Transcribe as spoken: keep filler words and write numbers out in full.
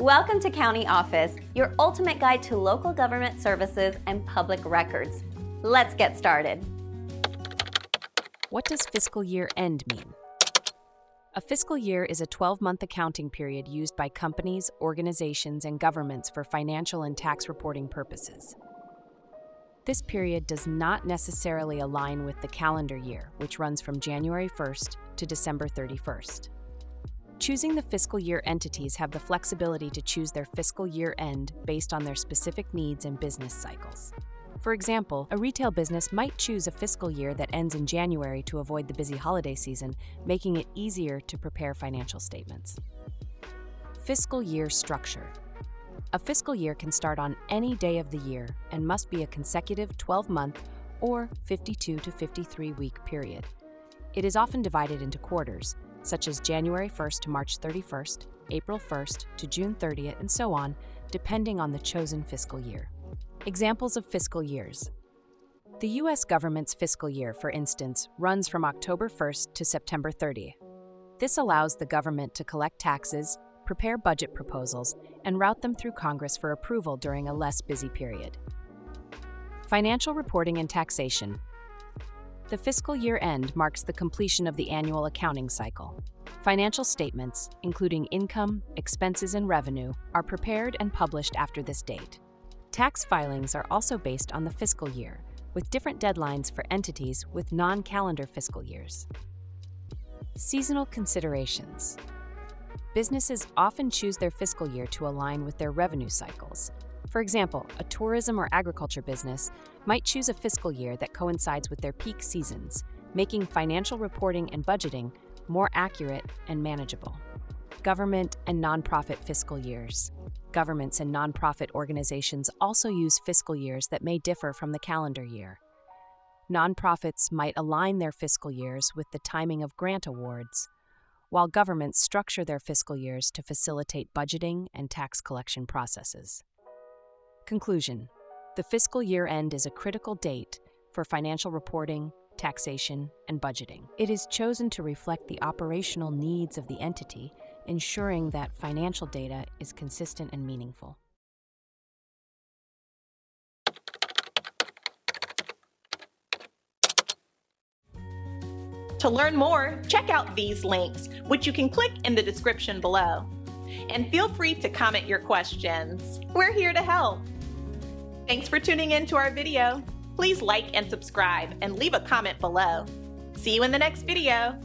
Welcome to County Office, your ultimate guide to local government services and public records. Let's get started. What does fiscal year end mean? A fiscal year is a twelve-month accounting period used by companies, organizations, and governments for financial and tax reporting purposes. This period does not necessarily align with the calendar year, which runs from January first to December thirty-first. Choosing the fiscal year entities have the flexibility to choose their fiscal year end based on their specific needs and business cycles. For example, a retail business might choose a fiscal year that ends in January to avoid the busy holiday season, making it easier to prepare financial statements. Fiscal year structure. A fiscal year can start on any day of the year and must be a consecutive twelve-month or fifty-two to fifty-three week period. It is often divided into quarters, such as January first to March thirty-first, April first to June thirtieth, and so on, depending on the chosen fiscal year. Examples of fiscal years. The U S government's fiscal year, for instance, runs from October first to September thirtieth. This allows the government to collect taxes, prepare budget proposals, and route them through Congress for approval during a less busy period. Financial reporting and taxation. The fiscal year end marks the completion of the annual accounting cycle. Financial statements, including income, expenses, and revenue, are prepared and published after this date. Tax filings are also based on the fiscal year, with different deadlines for entities with non-calendar fiscal years. Seasonal considerations. Businesses often choose their fiscal year to align with their revenue cycles. For example, a tourism or agriculture business might choose a fiscal year that coincides with their peak seasons, making financial reporting and budgeting more accurate and manageable. Government and nonprofit fiscal years. Governments and nonprofit organizations also use fiscal years that may differ from the calendar year. Nonprofits might align their fiscal years with the timing of grant awards, while governments structure their fiscal years to facilitate budgeting and tax collection processes. Conclusion: the fiscal year end is a critical date for financial reporting, taxation, and budgeting. It is chosen to reflect the operational needs of the entity, ensuring that financial data is consistent and meaningful. To learn more, check out these links, which you can click in the description below. And feel free to comment your questions. We're here to help. Thanks for tuning in to our video. Please like and subscribe and leave a comment below. See you in the next video.